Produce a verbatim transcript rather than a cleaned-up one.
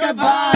Goodbye.